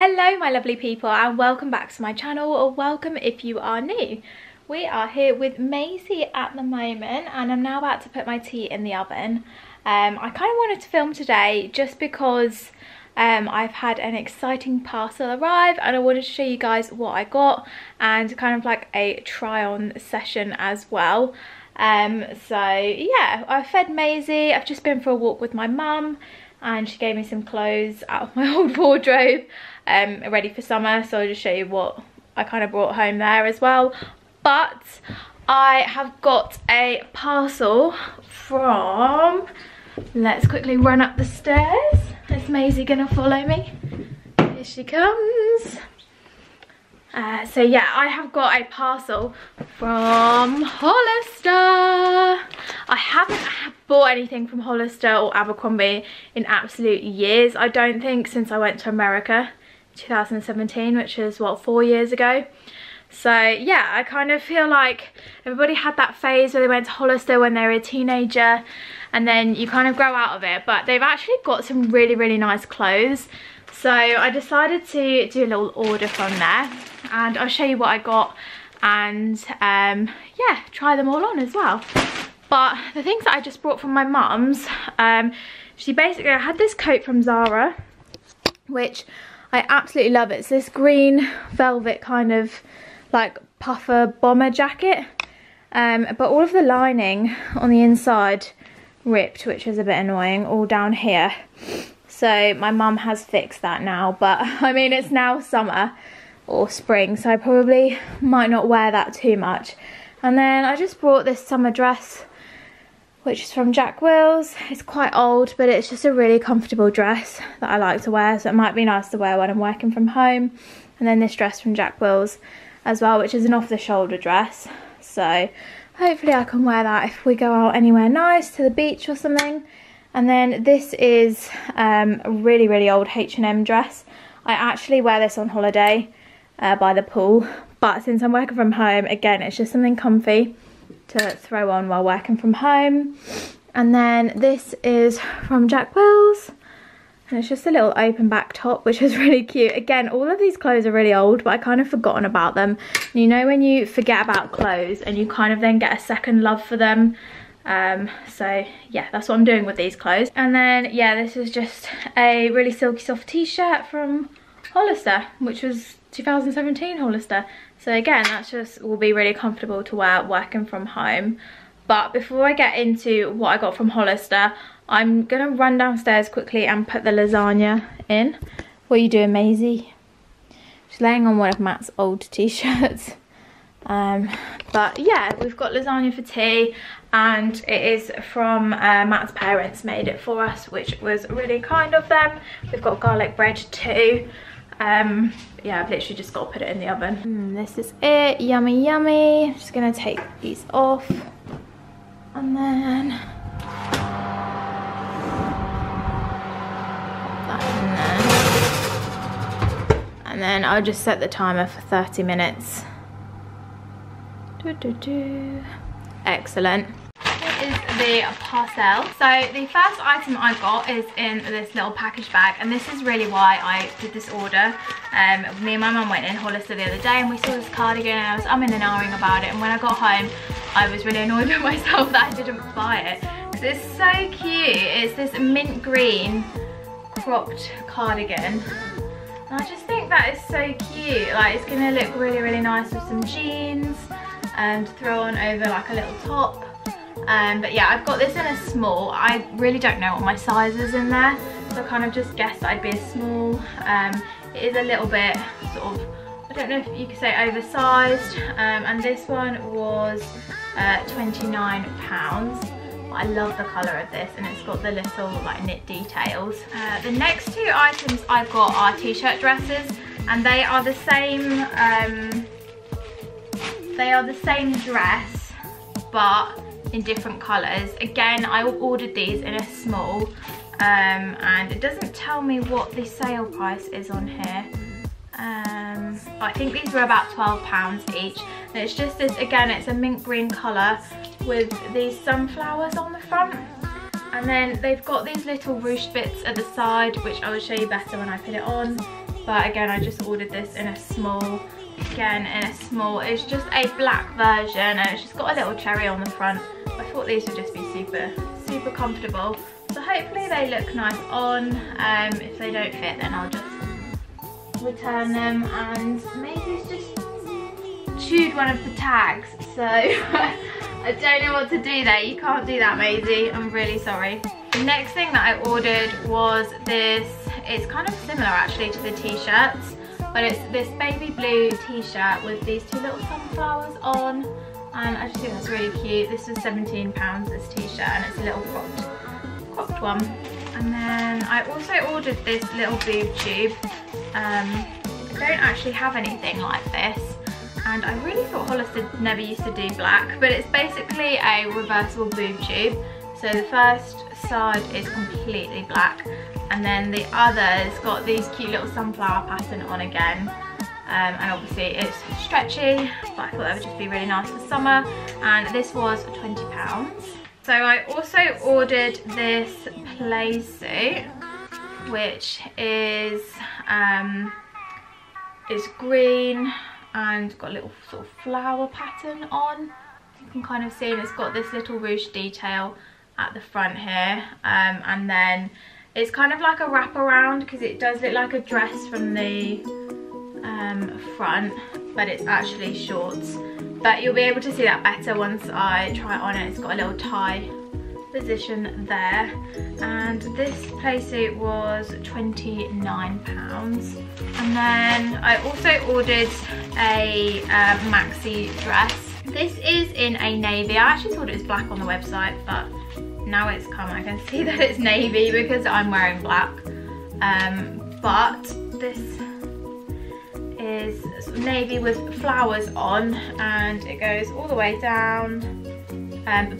Hello my lovely people and welcome back to my channel, or welcome if you are new. We are here with Maisie at the moment and I'm now about to put my tea in the oven. I kind of wanted to film today just because I've had an exciting parcel arrive and I wanted to show you guys what I got and kind of like a try on session as well. So yeah, I fed Maisie, I've just been for a walk with my mum and she gave me some clothes out of my old wardrobe ready for summer, so I'll just show you what I kind of brought home there as well. But I have got a parcel from, let's quickly run up the stairs. Is Maisie gonna follow me? Here she comes. So yeah, I have got a parcel from Hollister. I haven't bought anything from Hollister or Abercrombie in absolute years, I don't think, since I went to America 2017, which is what, 4 years ago. So yeah, I kind of feel like everybody had that phase where they went to Hollister when they were a teenager and then you kind of grow out of it, but they've actually got some really nice clothes. So I decided to do a little order from there and I'll show you what I got and yeah, try them all on as well. But the things that I just brought from my mum's, she basically, I had this coat from Zara, which I absolutely love. It's this green velvet kind of like puffer bomber jacket, but all of the lining on the inside ripped, which is a bit annoying, all down here. So my mum has fixed that now, but I mean, it's now summer or spring, so I probably might not wear that too much. And then I just brought this summer dress, which is from Jack Wills. It's quite old, but it's just a really comfortable dress that I like to wear, so it might be nice to wear when I'm working from home. And then this dress from Jack Wills as well, which is an off-the-shoulder dress. So hopefully I can wear that if we go out anywhere nice, to the beach or something. And then this is a really old H&M dress. I actually wear this on holiday by the pool, but since I'm working from home, again, it's just something comfy to throw on while working from home. And then this is from Jack Wills and it's just a little open back top, which is really cute. Again, all of these clothes are really old, but I kind of forgotten about them. You know when you forget about clothes and you kind of then get a second love for them, so yeah, that's what I'm doing with these clothes. And then yeah, this is just a really silky soft t-shirt from Hollister, which was 2017 Hollister, so again, that's just will be really comfortable to wear working from home. But before I get into what I got from Hollister, I'm gonna run downstairs quickly and put the lasagna in. What are you doing, Maisie? She's laying on one of Matt's old t-shirts. But yeah, we've got lasagna for tea and it is from Matt's parents, made it for us, which was really kind of them. We've got garlic bread too. Yeah, I've literally just got to put it in the oven. This is it, yummy. I'm just gonna take these off and then that in there. And then I'll just set the timer for 30 minutes. Excellent. Here is the parcel. So the first item I got is in this little package bag, and this is really why I did this order. Me and my mum went in Hollister the other day and we saw this cardigan and I was umming and ahhing about it, and when I got home I was really annoyed with myself that I didn't buy it, because it's so cute. It's this mint green cropped cardigan and I just think that is so cute. Like, it's gonna look really nice with some jeans and throw on over like a little top. But yeah, I've got this in a small. I really don't know what my size is in there, so I kind of just guessed that I'd be a small. It is a little bit sort of, I don't know if you could say oversized, and this one was £29. I love the colour of this and it's got the little like knit details. The next two items I've got are t-shirt dresses, and they are the same dress but in different colours. Again, I ordered these in a small, and it doesn't tell me what the sale price is on here. I think these were about £12 each, and it's just this, again, it's a mint green colour with these sunflowers on the front, and then they've got these little ruched bits at the side, which I will show you better when I put it on. but again I just ordered this in a small, it's just a black version and it's just got a little cherry on the front. I thought these would just be super comfortable, so hopefully they look nice on. If they don't fit then I'll just return them, and Maisie's just chewed one of the tags, so I don't know what to do there. You can't do that, Maisie, I'm really sorry. The next thing that I ordered was this. It's kind of similar actually to the t-shirts, but it's this baby blue t-shirt with these two little sunflowers on, and I just think that's really cute. This was £17, this t-shirt, and it's a little cropped one. And then I also ordered this little boob tube. I don't actually have anything like this, and I really thought Hollister never used to do black, but it's basically a reversible boob tube. So the first side is completely black, and then the other's got these cute little sunflower pattern on again. And obviously it's stretchy, but I thought that would just be really nice for summer, and this was £20. So I also ordered this play suit, which is green and got a little sort of flower pattern on. You can kind of see it's got this little ruched detail at the front here, and then it's kind of like a wraparound because it does look like a dress from the front, but it's actually shorts. But you'll be able to see that better once I try it on, and it's got a little tie position there. And this playsuit was £29. And then I also ordered a maxi dress. This is in a navy. I actually thought it was black on the website, but now it's come, I can see that it's navy because I'm wearing black. But this is navy with flowers on, and it goes all the way down,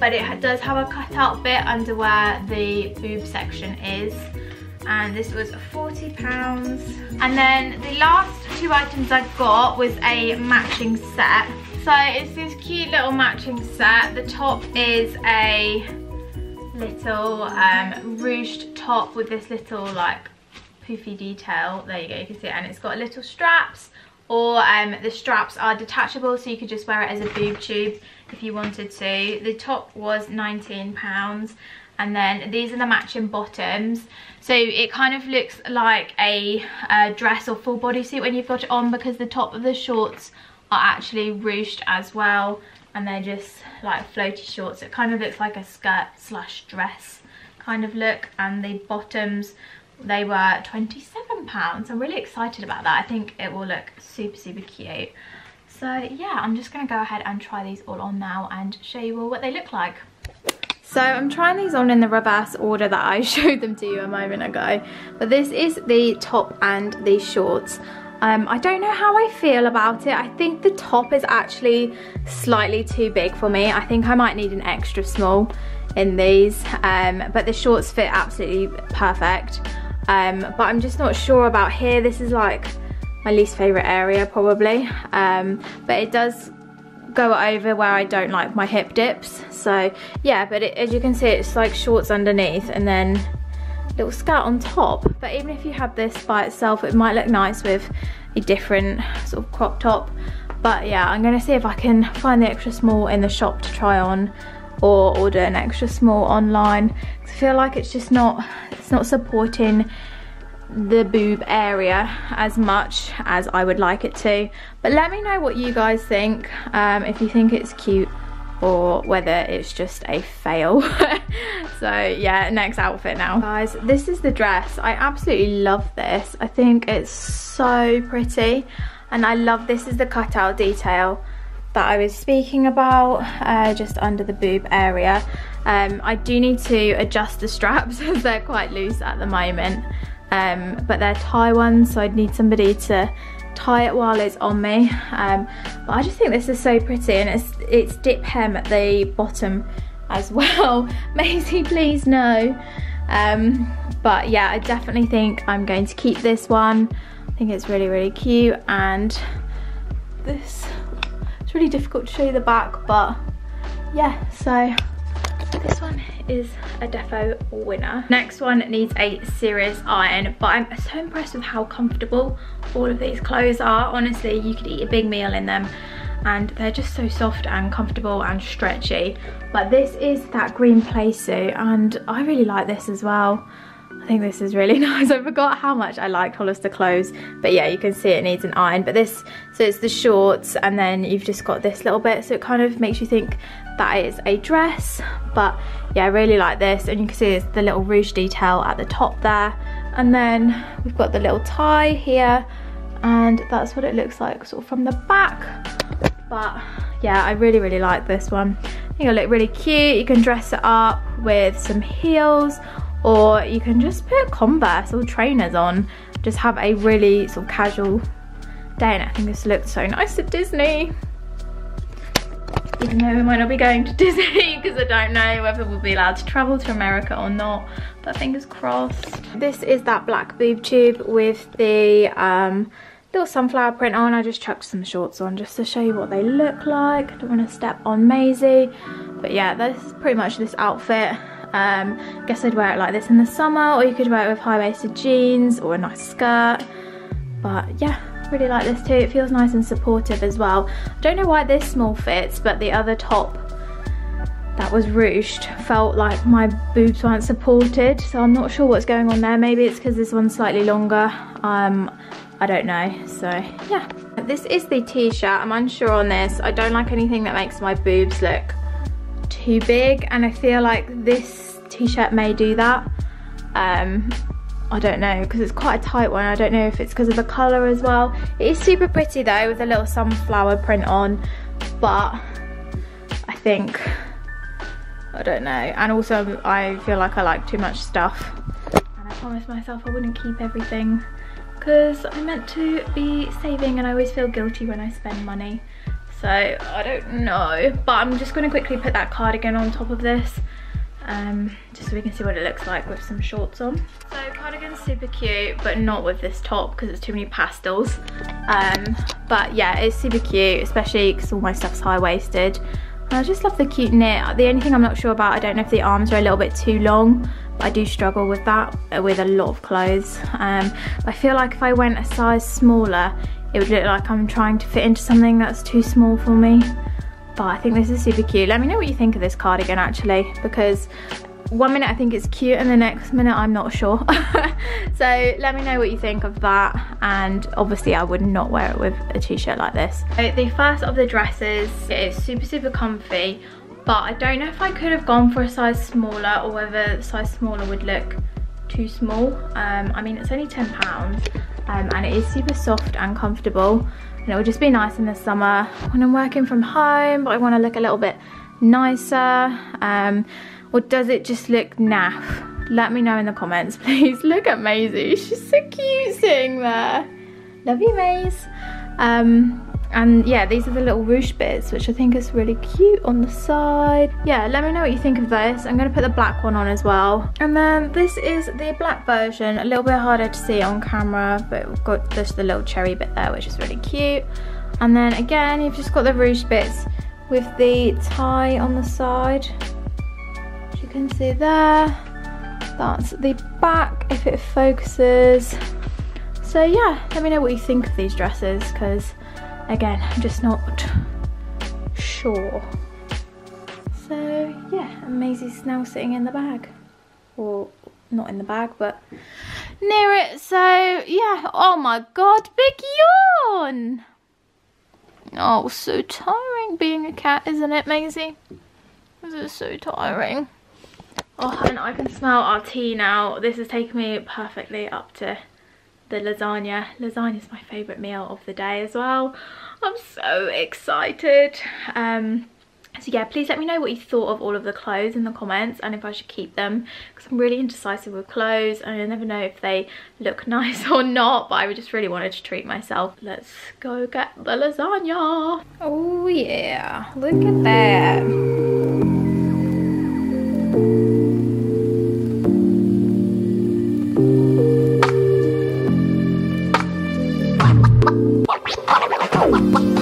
but it does have a cut out bit under where the boob section is, and this was £40. And then the last two items I got was a matching set. So it's this cute little matching set. The top is a little ruched top with this little like poofy detail, there you go, you can see it, and it's got little straps, or the straps are detachable, so you could just wear it as a boob tube if you wanted to. The top was £19, and then these are the matching bottoms, so it kind of looks like a dress or full bodysuit when you've got it on, because the top of the shorts are actually ruched as well, and they're just like floaty shorts. It kind of looks like a skirt slash dress kind of look. And the bottoms, they were £27. I'm really excited about that. I think it will look super cute. So yeah, I'm just gonna go ahead and try these all on now and show you all what they look like. So I'm trying these on in the reverse order that I showed them to you a moment ago, but this is the top and the shorts. I don't know how I feel about it. I think the top is actually slightly too big for me. I think I might need an extra small in these, but the shorts fit absolutely perfect. But I'm just not sure about here. This is like my least favourite area probably, but it does go over where I don't like my hip dips. So yeah, but as you can see, it's like shorts underneath and then little skirt on top. But even if you had this by itself, it might look nice with a different sort of crop top. But yeah, I'm gonna see if I can find the extra small in the shop to try on, or order an extra small online, because I feel like it's just not supporting the boob area as much as I would like it to. But let me know what you guys think, if you think it's cute or whether it's just a fail. So yeah, next outfit now. Guys, this is the dress. I absolutely love this. I think it's so pretty, and I love this is the cutout detail that I was speaking about, just under the boob area. I do need to adjust the straps as they're quite loose at the moment, but they're tie ones, so I'd need somebody to tie it while it's on me. But I just think this is so pretty, and it's dip hem at the bottom as well. Maisie, please no. But yeah, I definitely think I'm going to keep this one. I think it's really cute, and this, it's really difficult to show you the back, but yeah, so this one is a defo winner. Next one needs a serious iron, but I'm so impressed with how comfortable all of these clothes are. Honestly, you could eat a big meal in them and they're just so soft and comfortable and stretchy. But this is that green playsuit and I really like this as well. I think this is really nice. I forgot how much I liked Hollister clothes, but yeah, you can see it needs an iron. But this, so it's the shorts and then you've just got this little bit, so it kind of makes you think that is a dress. But yeah, I really like this, and you can see it's the little rouge detail at the top there, and then we've got the little tie here, and that's what it looks like sort of from the back. But yeah, I really like this one. I think it'll look really cute. You can dress it up with some heels, or you can just put Converse or trainers on, just have a really sort of casual day. And I think this looked so nice at Disney, even though we might not be going to Disney because I don't know whether we'll be allowed to travel to America or not, but fingers crossed. This is that black boob tube with the little sunflower print on. I just chucked some shorts on just to show you what they look like. I don't want to step on Maisie, but yeah, that's pretty much this outfit. I guess I'd wear it like this in the summer, or you could wear it with high-waisted jeans or a nice skirt. But yeah, really like this too. It feels nice and supportive as well. I don't know why this small fits, but the other top that was ruched felt like my boobs weren't supported, so I'm not sure what's going on there. Maybe it's because this one's slightly longer, I don't know. So yeah, this is the t-shirt. I'm unsure on this. I don't like anything that makes my boobs look too big, and I feel like this t-shirt may do that. I don't know, because it's quite a tight one. I don't know if it's because of the colour as well. It is super pretty though, with a little sunflower print on, but I think, I don't know. And also I feel like I like too much stuff, and I promised myself I wouldn't keep everything because I meant to be saving, and I always feel guilty when I spend money. So I don't know, but I'm just going to quickly put that cardigan on top of this, just so we can see what it looks like with some shorts on. So cardigan's super cute, but not with this top because it's too many pastels. But yeah, it's super cute, especially because all my stuff's high-waisted. I just love the cute knit. The only thing I'm not sure about, I don't know if the arms are a little bit too long, but I do struggle with that with a lot of clothes. I feel like if I went a size smaller, it would look like I'm trying to fit into something that's too small for me. But I think this is super cute. Let me know what you think of this cardigan actually, because one minute I think it's cute and the next minute I'm not sure. So let me know what you think of that, and obviously I would not wear it with a t-shirt like this. So the first of the dresses, it is super comfy, but I don't know if I could have gone for a size smaller, or whether size smaller would look too small. I mean, it's only £10, and it is super soft and comfortable, and it would just be nice in the summer when I'm working from home but I want to look a little bit nicer. Or does it just look naff? Let me know in the comments please. Look at Maisie, she's so cute sitting there. Love you, Maze. And yeah, these are the little ruched bits, which I think is really cute on the side. Yeah, let me know what you think of this. I'm going to put the black one on as well. And then this is the black version, a little bit harder to see on camera, but we've got just the little cherry bit there, which is really cute. And then again, you've just got the ruched bits with the tie on the side, as you can see there. That's the back, if it focuses. So yeah, let me know what you think of these dresses, because again, I'm just not sure. So yeah, and Maisie's now sitting in the bag. Or not in the bag, but near it. So yeah, oh my god, big yawn. Oh, so tiring being a cat, isn't it, Maisie? This is so tiring. Oh, and I can smell our tea now. This has taken me perfectly up to the lasagna. Lasagna is my favourite meal of the day as well. I'm so excited. So yeah, please let me know what you thought of all of the clothes in the comments, and if I should keep them, because I'm really indecisive with clothes and I never know if they look nice or not, but I just really wanted to treat myself. Let's go get the lasagna. Oh yeah, look at that. What?